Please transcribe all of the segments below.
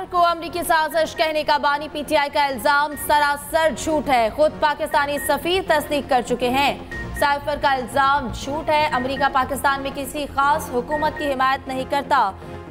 काश्मीर को अमरीकी साजिश कहने का बानी पीटीआई का इल्जाम सरासर झूठ है। खुद पाकिस्तानी सफीर तस्दीक कर चुके हैं। साइफर का इल्जाम झूठ है। अमरीका पाकिस्तान में किसी खास हुकूमत की हिमायत नहीं करता।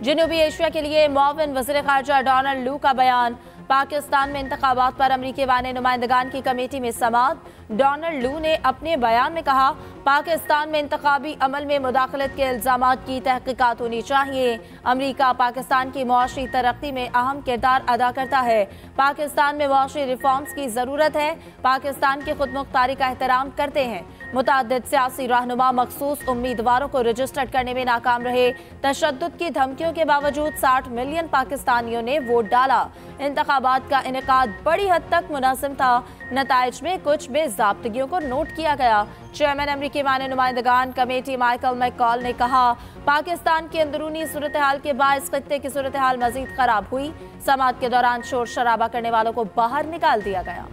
जनूबी एशिया के लिए मुआविन वज़ीर ख़ारजा डोनाल्ड लू का बयान। पाकिस्तान में इंतखाबात पर अमरीकी वाने नुमाइंदगान की कमेटी में समाअत। डोनाल्ड लू ने अपने बयान में कहा, पाकिस्तान में इंतखाबी अमल में मुदाखलत के इल्जाम की तहकीकात होनी चाहिए। अमरीका पाकिस्तान की मुआशी तरक्की में अहम किरदार अदा करता है। पाकिस्तान में मुआशी रिफॉर्म्स की ज़रूरत है। पाकिस्तान की खुद मुख्तारी का एहतराम करते हैं। मुतअद्दिद सियासी रहनुमा मखसूस उम्मीदवारों को रजिस्टर करने में नाकाम रहे। तशद्दुद की धमकियों के बावजूद 60 मिलियन पाकिस्तानियों ने वोट डाला। इंतखाबात का इनेकाद बड़ी हद तक मुनासिब था। नताइज में कुछ बेज़ाब्तगियों को नोट किया गया। चेयरमैन अमरीकी वाने नुमाइंदगान कमेटी माइकल मैकॉल ने कहा, पाकिस्तान की अंदरूनी सूरत हाल के बायस खत्ते की सूरत हाल मजीद खराब हुई। समात के दौरान शोर शराबा करने वालों को बाहर निकाल दिया गया।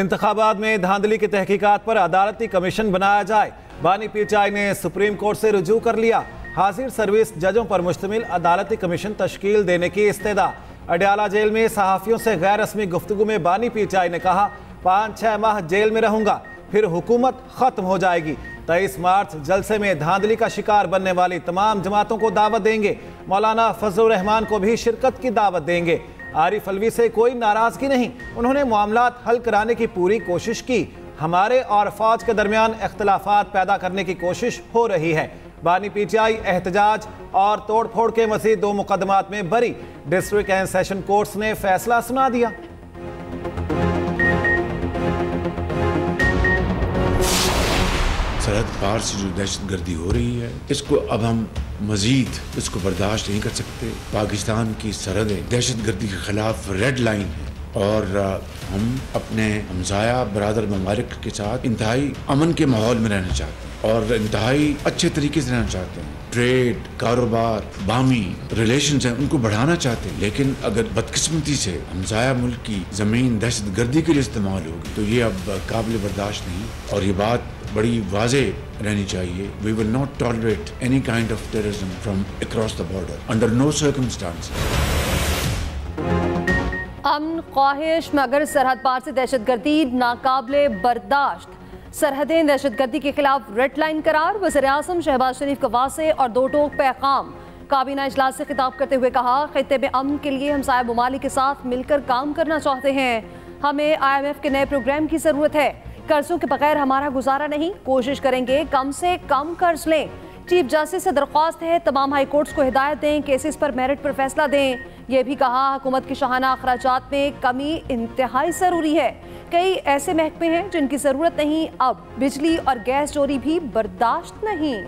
इंतखाबात में धांधली की तहकीकात पर अदालती कमीशन बनाया जाए। बानी पीटीआई ने सुप्रीम कोर्ट से रुजू कर लिया। हाजिर सर्विस जजों पर मुश्तमिल अदालती कमीशन तश्कील देने की इस्तेदा। अडयाला जेल में सहाफ़ियों से गैर रस्मी गुफ्तगू में बानी पीटीआई ने कहा, 5-6 माह जेल में रहूंगा, फिर हुकूमत खत्म हो जाएगी। 23 मार्च जलसे में धांधली का शिकार बनने वाली तमाम जमातों को दावत देंगे। मौलाना फजलुर रहमान को भी शिरकत की दावत देंगे। आरिफ अलवी से कोई नाराजगी नहीं, उन्होंने मामलात हल कराने की पूरी कोशिश की। हमारे और फौज के दरमियान अख्तलाफात पैदा करने की कोशिश हो रही है। बानी पीटीआई एहतजाज और तोड़ फोड़ के मजीद 2 मुकदमात में बरी। डिस्ट्रिक्ट एंड सेशन कोर्ट्स ने फैसला सुना दिया। सरहद पार से जो दहशतगर्दी हो रही है, इसको अब हम मजीद इसको बर्दाश्त नहीं कर सकते। पाकिस्तान की सरहदें दहशतगर्दी के खिलाफ रेड लाइन है और हम अपने हमसाया बरादर ममालिक के साथ इंतहाई अमन के माहौल में रहना चाहते हैं और इंतहाई अच्छे तरीके से रहना चाहते हैं। ट्रेड, कारोबार, बामी रिलेशंस हैं, उनको बढ़ाना चाहते हैं। लेकिन अगर बदकिस्मती से हमसाया मुल्क की ज़मीन दहशतगर्दी के लिए इस्तेमाल होगी तो ये अब काबिल बर्दाश्त नहीं। और ये बात बड़ी वाज़ेह रहनी चाहिए, we will not tolerate any kind of terrorism from across the border under no circumstances. अमन ख्वाहिश मगर सरहद पार से दहशतगर्दी नाकाबिले बर्दाश्त। सरहदें दहशतगर्दी के खिलाफ रेड लाइन करार। वज़ीर-ए-आज़म शहबाज शरीफ का वासे और 2 टोक पैगाम। काबीना इजलास से खिताब करते हुए कहा, खित्ते में अमन के लिए हमसाया ममालिक के साथ मिलकर काम करना चाहते हैं। हमें IMF के नए प्रोग्राम की ज़रूरत है। कर्जों के बगैर हमारा गुजारा नहीं, कोशिश करेंगे कम से कम कर्ज लें। चीफ जस्टिस से दरख्वास्त है तमाम हाई कोर्ट्स को हिदायत दें, केसेस पर मेरिट पर फैसला दें। यह भी कहा, हुकूमत की शाहाना अखराजात में कमी इंतहाई ज़रूरी है। कई ऐसे महकमे हैं जिनकी ज़रूरत नहीं। अब बिजली और गैस चोरी भी बर्दाश्त नहीं।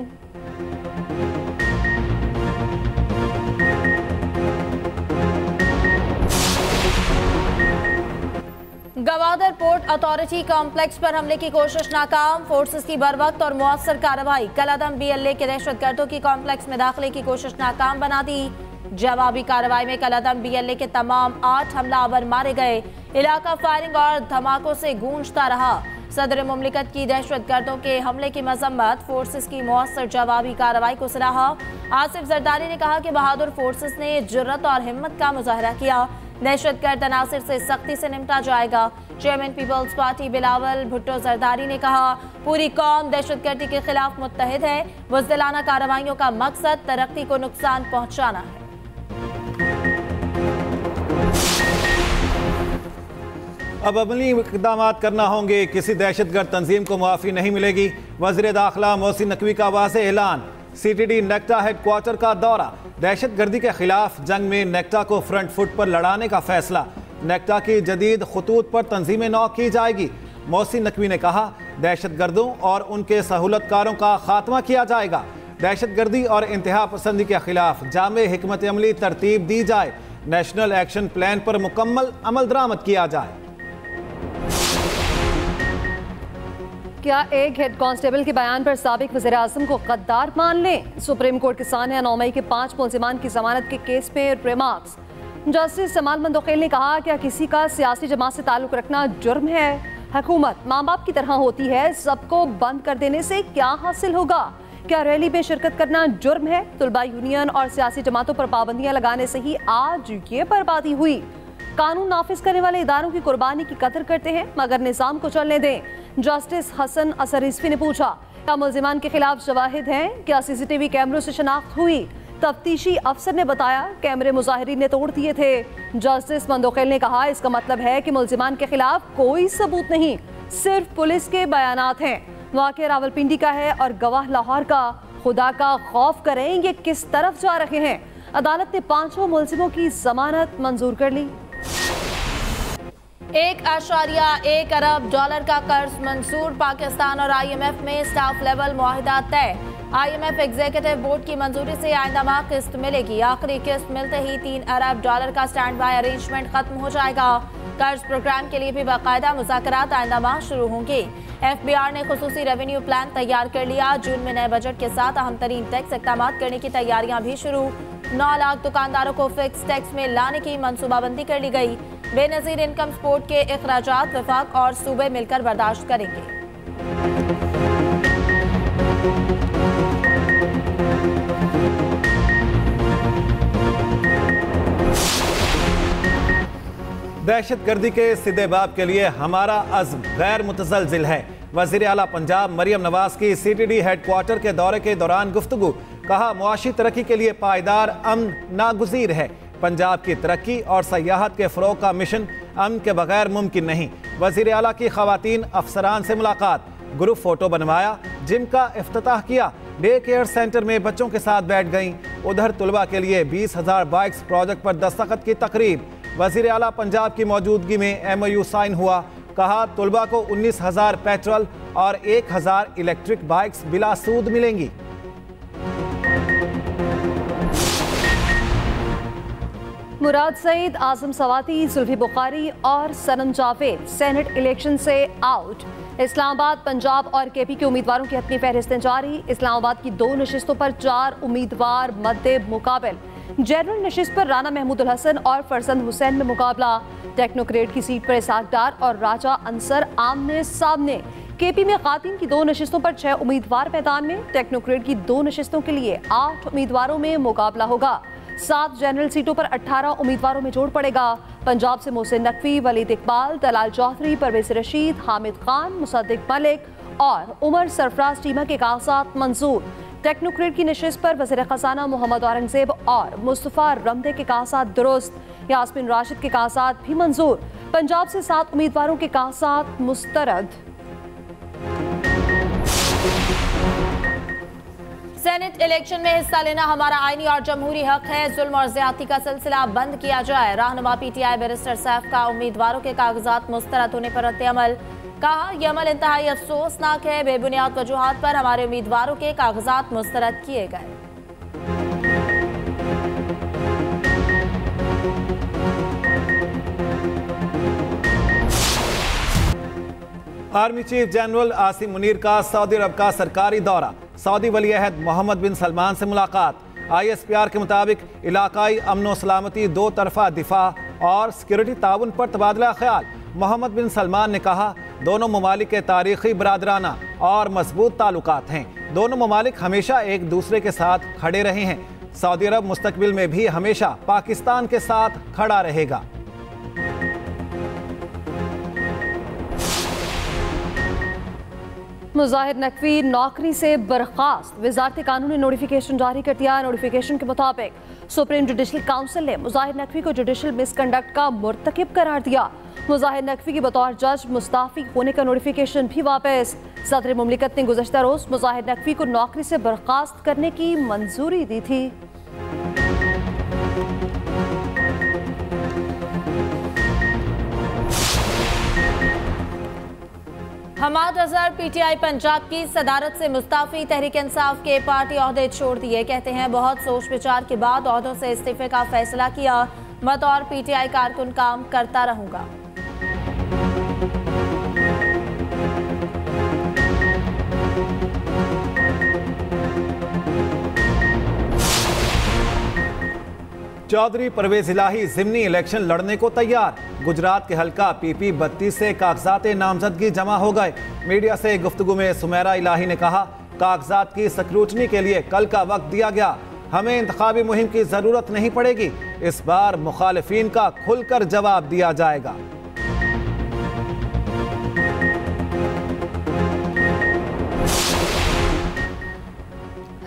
गवादर पोर्ट अथॉरिटी कॉम्प्लेक्स पर हमले की कोशिश नाकाम। फोर्सेस की बरवक्त और मुअस्सर कार्रवाई। कलादम BLA के दहशतगर्दों की कॉम्प्लेक्स में दाखिले की कोशिश नाकाम बना दी। जवाबी कार्रवाई में कलादम BLA के तमाम 8 हमलावर मारे गए। इलाका फायरिंग और धमाकों से गूंजता रहा। सदर मुमलिकत की दहशतगर्दों के हमले की मजम्मत। फोर्सेस की मुअस्सर जवाबी कार्रवाई को सराहा। आसिफ जरदारी ने कहा कि बहादुर फोर्सेस ने जुर्रत और हिम्मत का मुजाहरा किया। दहशतगर्द तनासर से सख्ती से निपटा जाएगा। चेयरमैन पीपल्स पार्टी बिलावल भुट्टो जरदारी ने कहा, पूरी कौम दहशतगर्दी के खिलाफ मुत्तहिद है। बुज़दिलाना कार्रवाइयों का मकसद तरक्की को नुकसान पहुंचाना है। अब अमली इकदाम करना होंगे। किसी दहशतगर्द तंजीम को मुआफ़ी नहीं मिलेगी। वज़ीर दाखिला मोहसिन नकवी का वाज़ेह ऐलान। CTD नेक्टा हेडक्वार्टर का दौरा। दहशतगर्दी के खिलाफ जंग में नेक्टा को फ्रंट फुट पर लड़ाने का फैसला। नेक्टा की जदीद खतूत पर तंजीमें नौ की जाएगी। मोहसिन नकवी ने कहा, दहशतगर्दों और उनके सहूलतकारों का खात्मा किया जाएगा। दहशतगर्दी और इंतहा पसंदी के खिलाफ जामे हिकमत अमली तरतीब दी जाए। नेशनल एक्शन प्लान पर मुकम्मल अमल दरामद किया जाए। क्या एक हेड कांस्टेबल के बयान पर साबिक वज़ीर-ए-आज़म को गद्दार मान लें? सुप्रीम कोर्ट के सामने 9 मई के 5 मुलजिमान की जमानत के केस में रिमार्क्स। जस्टिस समान मंदोखेल ने कहा, क्या किसी का सियासी जमात से ताल्लुक रखना जुर्म है? हुकूमत माँ बाप की तरह होती है, सबको बंद कर देने से क्या हासिल होगा? क्या रैली में शिरकत करना जुर्म है? तुलबा यूनियन और सियासी जमातों पर पाबंदियां लगाने से ही आज ये बर्बादी हुई। कानून नाफिज करने वाले इदारों की कुर्बानी की कदर करते हैं मगर निज़ाम को चलने दें। जस्टिस हसन अजहर रिज़वी ने पूछा, क्या मुलजिमान के खिलाफ शवाहिद हैं? क्या CCTV कैमरों से शनाख्त हुई? तफ्तीशी अफसर ने बताया कैमरे मुजाहिरीन ने तोड़ दिए थे। जस्टिस मंदोखेल ने कहा, इसका मतलब है कि मुलजिमान के खिलाफ कोई सबूत नहीं, सिर्फ पुलिस के बयानात हैं। वाकया रावलपिंडी का है और गवाह लाहौर का। खुदा का खौफ करें, ये किस तरफ जा रहे हैं। अदालत ने पांचों मुलजिमों की जमानत मंजूर कर ली। 1.1 अरब डॉलर का कर्ज मंजूर। पाकिस्तान और IMF में स्टाफ लेवल मुआहिदा तय। IMF एग्जीक्यूटिव बोर्ड की मंजूरी से आइंदा माह किस्त मिलेगी। आखिरी किस्त मिलते ही 3 अरब डॉलर का स्टैंड बाय अरेंजमेंट खत्म हो जाएगा। कर्ज प्रोग्राम के लिए भी बाकायदा मुज़ाकरात आइंदा माह शुरू होंगे। FBR ने खुसूसी रेवेन्यू प्लान तैयार कर लिया। जून में नए बजट के साथ अहम तरीन टैक्स इकदाम करने की तैयारियां भी शुरू। 9 लाख दुकानदारों को फिक्स टैक्स में लाने की मनसूबाबंदी कर ली गई। बेनजीर इनकम स्पोर्ट के अखराजात वफाक और सूबे मिलकर बर्दाश्त करेंगे। दहशतगर्दी के सीधे बाप के लिए हमारा अज़्म गैर मुतज़लज़िल है। वज़ीर आला पंजाब मरियम नवाज की CTD हेडक्वार्टर के दौरे के दौरान गुफ्तगू। कहा, मुआशी तरक्की के लिए पायदार अमन नागुज़ीर है। पंजाब की तरक्की और सयाहत के फ़रोग़ का मिशन अमन के बगैर मुमकिन नहीं। वज़ीर आला की ख़वातीन अफसरान से मुलाकात। ग्रुप फ़ोटो बनवाया। जिम का इफ्तिताह किया। डे केयर सेंटर में बच्चों के साथ बैठ गईं। उधर तुलबा के लिए 20,000 बाइक्स प्रोजेक्ट पर दस्तखत की तकरीब। वज़ीर आला पंजाब की मौजूदगी में MOU साइन हुआ। कहा, तुलबा को 19,000 पेट्रोल और 1,000 इलेक्ट्रिक बाइक्स बिला सूद मिलेंगी। मुराद सईद, आजम सवाती, जुल्फी बुखारी और सनम जावेद सेनेट इलेक्शन से आउट। इस्लामाबाद, पंजाब और KP के उम्मीदवारों की अपनी फहरिस्तें जारी। इस्लामाबाद की 2 नशिस्तों पर 4 उम्मीदवार मद्दे मुकाबल। जनरल नशिस्त पर राना महमूद हसन और फरसंद हुसैन में मुकाबला। टेक्नोक्रेट की सीट पर इसाक डार और राजा अंसर आमने सामने। KP में खातिन की 2 नशिस्तों पर 6 उम्मीदवार मैदान में। टेक्नोक्रेट की 2 नशिस्तों के लिए 8 उम्मीदवारों में मुकाबला होगा। 7 जनरल सीटों पर 18 उम्मीदवारों में जोड़ पड़ेगा। पंजाब से मोहसिन नकवी, वलीद इकबाल, दलाल चौधरी, परवेज रशीद, हामिद खान, मुसद्दिक मलिक और उमर सरफराज टीमा के कागजात मंजूर। टेक्नोक्रेट की नशिस्त पर वज़ीर खजाना मोहम्मद औरंगज़ेब और मुस्तफ़ा रमदे के कागजात दुरुस्त। यास्मिन राशिद के कागजात भी मंजूर। पंजाब से 7 उम्मीदवारों के कागजात मुस्तरद। सेनेट इलेक्शन में हिस्सा लेना हमारा आईनी और जमहूरी हक है। जुल्म और ज्यादती का सिलसिला बंद किया जाए। रहनुमा PTI बैरिस्टर सैफ का उम्मीदवारों के कागजात मुस्तरद होने पर रद्दअमल। कहा, यह अमल इंतहाई अफसोसनाक है। बेबुनियाद वजूहात पर हमारे उम्मीदवारों के कागजात मुस्तरद किए गए। Army chief general Asim Munir का सऊदी अरब का सरकारी दौरा। सऊदी वली अहद मोहम्मद बिन सलमान से मुलाकात। ISPR के मुताबिक इलाकाई अमन व सलामती, 2 तरफ़ा दिफा और सिक्योरिटी ताउन पर तबादला ख्याल। मोहम्मद बिन सलमान ने कहा, दोनों ममालिक के तारीखी बरादराना और मजबूत ताल्लुकात हैं। दोनों ममालिक हमेशा एक दूसरे के साथ खड़े रहे हैं। सऊदी अरब मुस्तकबिल में भी हमेशा पाकिस्तान के साथ खड़ा रहेगा। मुजाहिद नकवी नौकरी से बर्खास्त। वजारत कानून ने नोटिफिकेशन जारी कर दिया। नोटिफिकेशन के मुताबिक सुप्रीम जुडिशल काउंसिल ने मुजाहिद नकवी को जुडिशल मिसकंडक्ट का मुर्तकिब करार दिया। मुजाहिद नकवी की बतौर जज मुस्ताफी होने का नोटिफिकेशन भी वापस। सदर मुमलिकत ने गुज़श्ता रोज़ मुजाहिद नकवी को नौकरी से बर्खास्त करने की मंजूरी दी थी। हमाद अजहर PTI पंजाब की सदारत से मुस्ताफी। तहरीक इंसाफ के पार्टी ओहदे छोड़ दिए। कहते हैं, बहुत सोच विचार के बाद ओहदों से इस्तीफे का फैसला किया। बतौर PTI कारकुन काम करता रहूंगा। चौधरी परवेज इलाही जिमनी इलेक्शन लड़ने को तैयार। गुजरात के हलका PP 32 से कागजात नामजदगी जमा हो गए। मीडिया से गुफ्तगू में सुमेरा इलाही ने कहा, कागजात की सिक्योरिटी के लिए कल का वक्त दिया गया। हमें इंतखाबी मुहिम की जरूरत नहीं पड़ेगी, इस बार मुखालिफीन का खुलकर जवाब दिया जाएगा।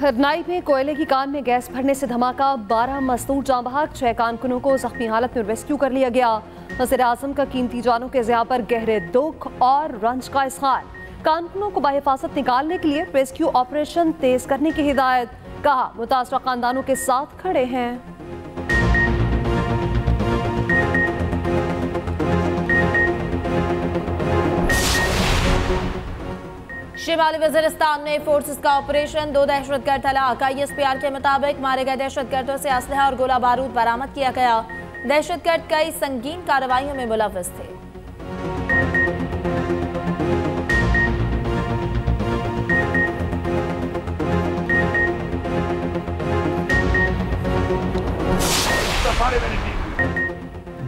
हरनाई में कोयले की कान में गैस भरने से धमाका, 12 मजदूर जां बहक, 6 कानकुनों को जख्मी हालत में रेस्क्यू कर लिया गया। वज़ीर-ए-आज़म का कीमती जानों के ज़िया पर गहरे दुख और रंज का इज़हार, कानकुनों को बाहिफाजत निकालने के लिए रेस्क्यू ऑपरेशन तेज करने की हिदायत, कहा मुतासरा खानदानों के साथ खड़े हैं। शिमाली वज़ीरिस्तान में फोर्सेस का ऑपरेशन, 2 दहशतगर्द हलाक। ISPR के मुताबिक मारे गए दहशतगर्दों से असलहा और गोला बारूद बरामद किया गया। दहशतगर्द कई संगीन कार्रवाइयों में मुलव्वस थे।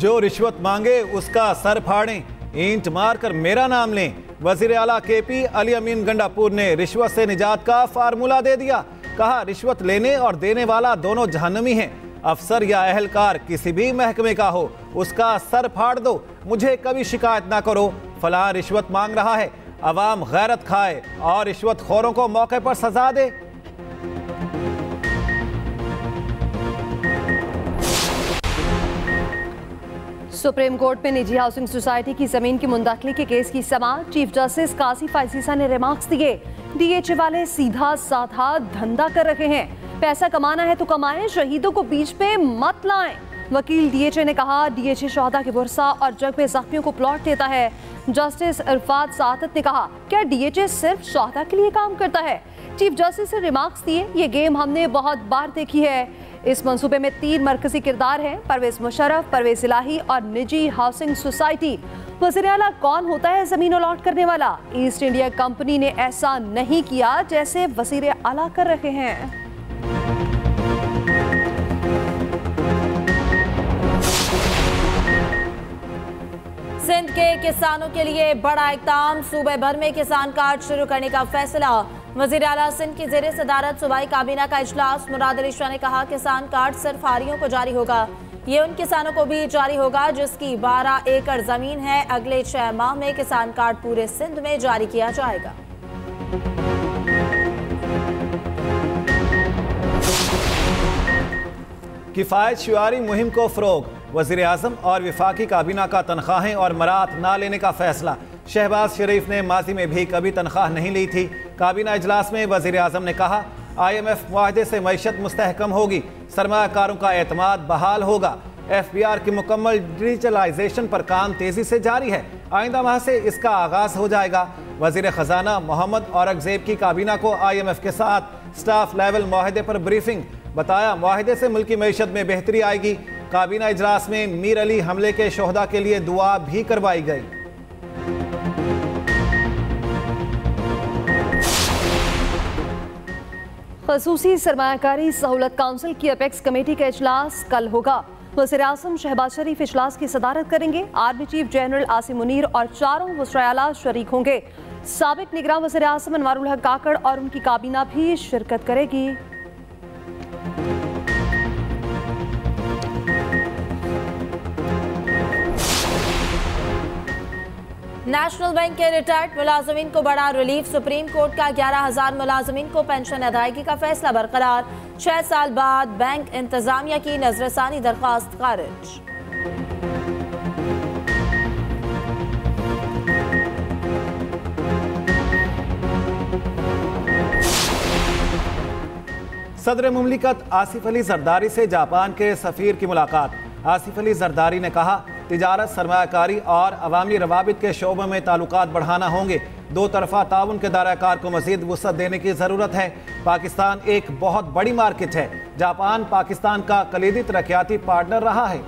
जो रिश्वत मांगे उसका सर फाड़ें, ईंट मारकर मेरा नाम लें। वजीर आला KP अली अमीन गंडापुर ने रिश्वत से निजात का फार्मूला दे दिया, कहा रिश्वत लेने और देने वाला दोनों जहन्नमी हैं। अफसर या अहलकार किसी भी महकमे का हो, उसका सर फाड़ दो, मुझे कभी शिकायत ना करो, फलां रिश्वत मांग रहा है। अवाम गैरत खाए और रिश्वत खोरों को मौके पर सजा दे। सुप्रीम कोर्ट में निजी हाउसिंग सोसाइटी की जमीन की मुंदखली के केस की समाअत, चीफ जस्टिस काजी फाइसीसा ने रिमार्क्स दिए। DHA वाले सीधा साधा धंधा कर रहे हैं, पैसा कमाना है तो कमाएं, शहीदों को बीच पे मत लाएं। वकील DHA ने कहा DHA शहादा के बुरसा और जंग में जख्मियों को प्लॉट देता है। जस्टिस इरफात सादत ने कहा क्या DHA सिर्फ शहादा के लिए काम करता है? चीफ जस्टिस ने रिमार्क्स दिए, ये गेम हमने बहुत बार देखी है। इस मंसूबे में 3 मरकजी किरदार हैं, परवेज मुशर्रफ, परवेज इलाही और निजी हाउसिंग सोसाइटी। वज़ीर आला कौन होता है जमीन अलॉट करने वाला? ईस्ट इंडिया कंपनी ने ऐसा नहीं किया जैसे वज़ीर आला कर रहे हैं। सिंध के किसानों के लिए बड़ा इक़दाम, सूबे भर में किसान कार्ड शुरू करने का फैसला। वज़ीर आला सिंध की ज़ेरे सदारत सूबाई काबीना का इजलास, मुराद अली शाह ने कहा किसान कार्ड सिर्फ हारियों को जारी होगा, ये उन किसानों को भी जारी होगा जिसकी 12 एकड़ ज़मीन है। अगले 6 माह में किसान कार्ड पूरे सिंध में जारी किया जाएगा। किफ़ायत शुआरी मुहिम को फ़रोग, वज़ीर-ए-आज़म और वफाकी काबीना का तनख्वाहें और मरात ना लेने का फैसला। शहबाज शरीफ ने माजी में भी कभी तनख्वाह नहीं ली थी। काबीना इजलास में वज़ीर-ए-आज़म ने कहा IMF मुआहदे से मैशत मुस्तहकम होगी, सरमायाकारों का एतमाद बहाल होगा। FBR की मुकम्मल डिजिटलाइजेशन पर काम तेज़ी से जारी है, आइंदा माह से इसका आगाज़ हो जाएगा। वज़ीर ख़जाना मोहम्मद औरंगज़ेब की काबीना को IMF के साथ स्टाफ लेवल मुआहदे पर ब्रीफिंग, बताया मुआहदे से मुल्की मैशत में बेहतरी आएगी। काबीना इजलास में मीर अली हमले के शोहदा के लिए दुआ भी करवाई गई। खसूसी सरमायाकारी सहूलत काउंसिल की अपेक्स कमेटी का इजलास कल होगा। वज़ीर-ए-आज़म शहबाज शरीफ इजलास की सदारत करेंगे, army chief general Asim Munir और 4 वज़ीर-ए-आला शरीक होंगे। साबिक निगरान वज़ीर-ए-आज़म अनवारुल हक काकड़ और उनकी काबीना भी शिरकत करेगी। नेशनल बैंक के रिटायर्ड मुलाजमीन को बड़ा रिलीफ, सुप्रीम कोर्ट का 11,000 मुलाजमीन को पेंशन अदायगी का फैसला बरकरार, 6 साल बाद बैंक इंतजामिया की नजरसानी दरख्वास्त खारिज। सदर मुमलिकत आसिफ अली जरदारी से जापान के सफीर की मुलाकात। आसिफ अली जरदारी ने कहा तिजारत, सरमायाकारी और अवामी रवाबित के शोबों में ताल्लुकात बढ़ाना होंगे, 2 तरफ़ा ताउन के दायराकार को मज़ीद वुसअत देने की ज़रूरत है। पाकिस्तान एक बहुत बड़ी मार्केट है, जापान पाकिस्तान का कलीदी तरक्याती पार्टनर रहा है।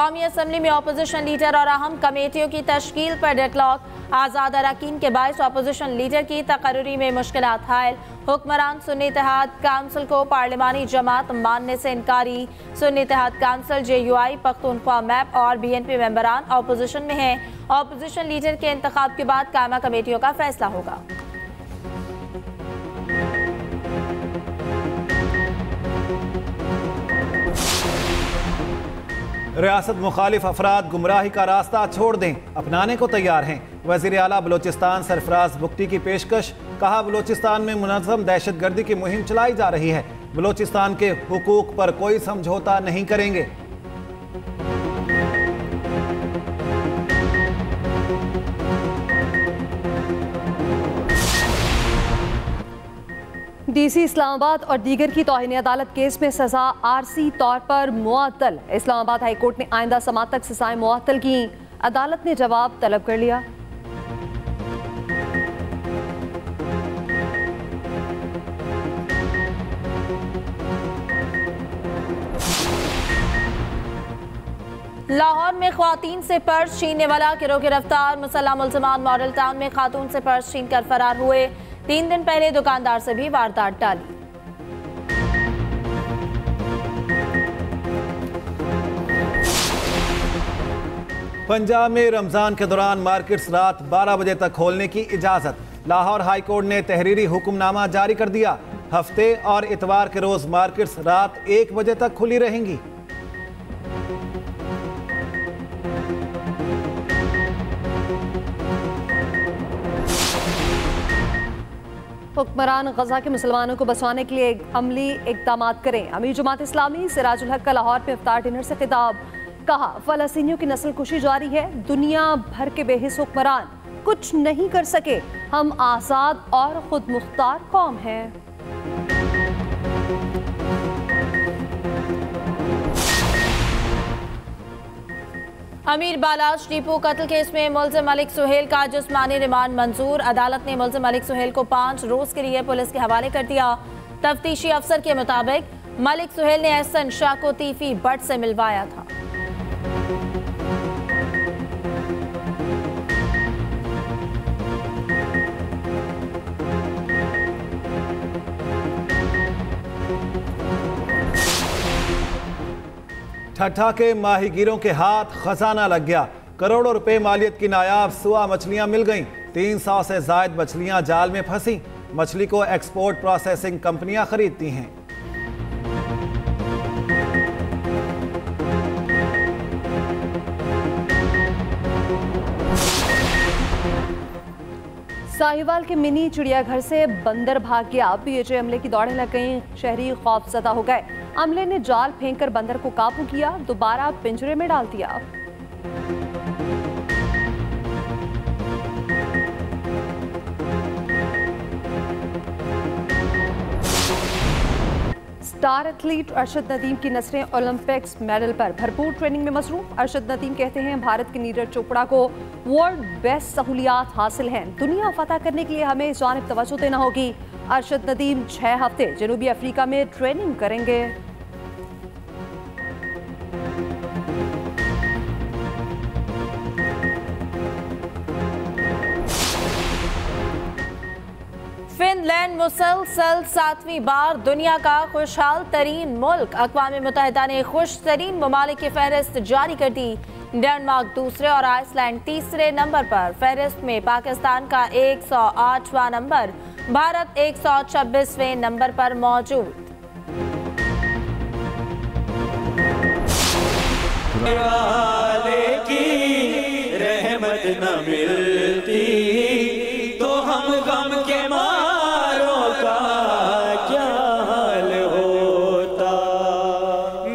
कौमी असम्बली में अपोजिशन लीडर और अहम कमेटियों की तश्कील पर डेडलॉक, आज़ाद अरकान के बायस अपोजिशन लीडर की तकर्री में मुश्किलात हायल। हुक्मरान सुन्नी इत्तेहाद काउंसिल को पार्लिमानी जमात मानने से इनकारी। Sunni Ittehad council JUI Pakhtunkhwa MAP और BNP मेंबरान अपोजिशन में हैं। अपोजिशन लीडर के इंतखाब के बाद कायमा कमेटियों का फैसला होगा। रियासत मुखालिफ अफराद गुमराही का रास्ता छोड़ दें, अपनाने को तैयार हैं। वज़ीर आला बलोचिस्तान सरफराज बुगटी की पेशकश। कहा, बलोचिस्तान में मुनज़्ज़म दहशतगर्दी की मुहिम चलाई जा रही है, बलोचिस्तान के हुकूक पर कोई समझौता नहीं करेंगे। DC इस्लामाबाद और दीगर की तौहीन अदालत केस में सजा आरसी तौर पर मुअत्तल। इस्लामाबाद हाई कोर्ट ने आइंदा समाअत तक सजाएं मुअत्तल की। अदालत ने जवाब तलब कर लिया। लाहौर में ख्वातीन से पर्स छीनने वाला गिरोह गिरफ्तार। मुसल्ह मुलजमान मॉडल टाउन में खातून से पर्स छीन कर फरार हुए। 3 दिन पहले दुकानदार से भी वारदात टाली। पंजाब में रमजान के दौरान मार्केट्स रात 12 बजे तक खोलने की इजाजत। लाहौर हाई कोर्ट ने तहरीरी हुक्मनामा जारी कर दिया। हफ्ते और इतवार के रोज मार्केट्स रात 1 बजे तक खुली रहेंगी। हुक्मरान गजा के मुसलमानों को बचाने के लिए अमली इकदाम करें। अमीर जमात इस्लामी सिराजुल हक का लाहौर में इफ्तार डिनर से खिताब। कहा, फलस्तीनियों की नस्लकुशी जारी है। दुनिया भर के बेहिस हुक्मरान कुछ नहीं कर सके। हम आज़ाद और खुद मुख्तार कौम हैं। अमीर बालाज टीपू कत्ल केस में मुलजिम मलिक सुहेल का जिस्मानी रिमांड मंजूर। अदालत ने मुलजिम मलिक सुहेल को 5 रोज के लिए पुलिस के हवाले कर दिया। तफ्तीशी अफसर के मुताबिक मलिक सुहेल ने एहसन शाह को तीफी बट से मिलवाया था। ठट्ठा के माहीगीरों के हाथ खजाना लग गया। करोड़ों रुपए मालियत की नायाब सुआ मछलियां मिल गईं। 300 से जायद मछलियां जाल में फंसी। मछली को एक्सपोर्ट प्रोसेसिंग कंपनियां खरीदती हैं। साहिवाल के मिनी चिड़ियाघर से बंदर भाग गया। PHA अमले की दौड़ें लग गईं, शहरी खौफजदा हो गए। अमले ने जाल फेंककर बंदर को काबू किया, दोबारा पिंजरे में डाल दिया। स्टार एथलीट अर्शद नदीम की नजरें ओलंपिक्स मेडल पर। भरपूर ट्रेनिंग में मसरूफ अर्शद नदीम कहते हैं, भारत के नीरज चोपड़ा को वर्ल्ड बेस्ट सहूलियात हासिल हैं। दुनिया फतह करने के लिए हमें इस जानब तवज्जो देना होगी। अर्शद नदीम 6 हफ्ते जनूबी अफ्रीका में ट्रेनिंग करेंगे। फिनलैंड मुसलसल 7वीं बार दुनिया का खुशहाल तरीन मुल्क। अक़वाम मुत्तहिदा ने खुश तरीन ममालिक की फहरिस्त जारी कर दी। डेनमार्क दूसरे और आइसलैंड तीसरे नंबर पर। फहरिस्त में पाकिस्तान का 108वां नंबर, भारत 126वें नंबर पर मौजूद। रहमत न मिलती तो हम गम के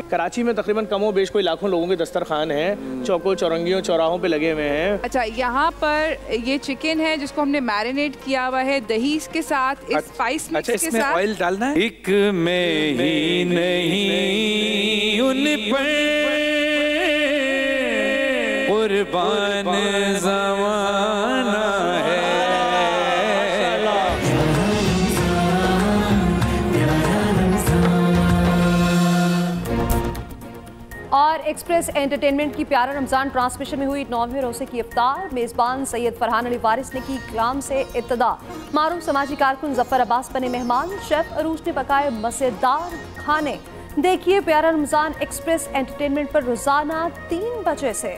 कराची में तकरीबन कमो बेश कोई लाखों लोगों के दस्तरखान हैं। चौकों चौरंगियों चौराहों पे लगे हुए हैं। अच्छा, यहाँ पर ये चिकन है जिसको हमने मैरिनेट किया हुआ है दही के साथ, स्पाइस मिक्स के साथ। ऑयल डालना है। एक में ही नहीं उन पर कुर्बान ज़माना है। एक्सप्रेस एंटरटेनमेंट की प्यारा रमज़ान ट्रांसमिशन में हुई 99 रोज़े की इफ्तार। मेज़बान सैयद फरहान अली वारिस ने की कलाम से इब्तिदा। मारूफ समाजी कारकुन जफर अब्बास बने मेहमान। शेफ अरूज ने पकाए मज़ेदार खाने। देखिए प्यारा रमज़ान एक्सप्रेस एंटरटेनमेंट पर रोज़ाना 3 बजे से।